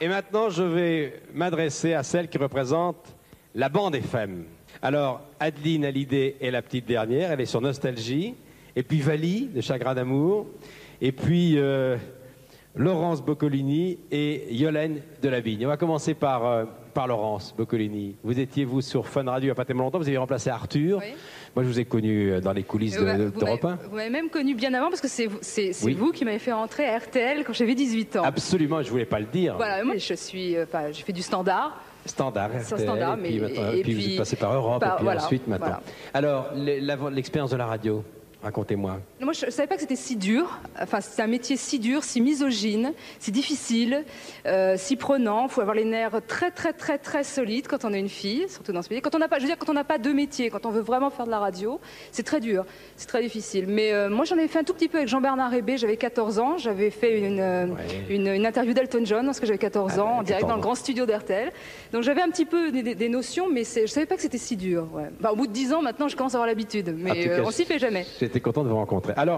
Et maintenant, je vais m'adresser à celle qui représente la bande FM. Alors, Adeline Hallyday est la petite dernière, elle est sur Nostalgie. Et puis Vali, de Chagrin d'Amour. Et puis Laurence Boccolini et Yolaine Delavigne. On va commencer par Laurence Boccolini. Vous étiez, vous, sur Fun Radio il n'y a pas tellement longtemps. Vous avez remplacé Arthur. Oui. Moi, je vous ai connu dans les coulisses d'Europe 1. Vous m'avez même connu bien avant, parce que c'est vous qui m'avez fait rentrer à RTL quand j'avais 18 ans. Absolument, je ne voulais pas le dire. Voilà, moi, j'ai fait du standard. Standard, RTL, standard, et puis vous êtes passé par Europe, et puis voilà, ensuite, maintenant. Voilà. Alors, l'expérience de la radio, racontez-moi. Moi, je ne savais pas que c'était si dur. Enfin, c'est un métier si dur, si misogyne, si difficile, si prenant. Il faut avoir les nerfs très, très, très, très solides quand on est une fille, surtout dans ce métier. Quand on n'a pas, je veux dire, quand on n'a pas deux métiers, quand on veut vraiment faire de la radio, c'est très dur, c'est très difficile. Mais moi, j'en avais fait un tout petit peu avec Jean-Bernard Rébé. J'avais 14 ans. J'avais fait une interview d'Elton John parce que j'avais 14 ans, en direct dans le grand studio d'RTL. Donc, j'avais un petit peu des notions, mais je ne savais pas que c'était si dur. Ouais. Enfin, au bout de 10 ans, maintenant, je commence à avoir l'habitude. Mais on s'y fait jamais. J'étais content de vous rencontrer. Alors,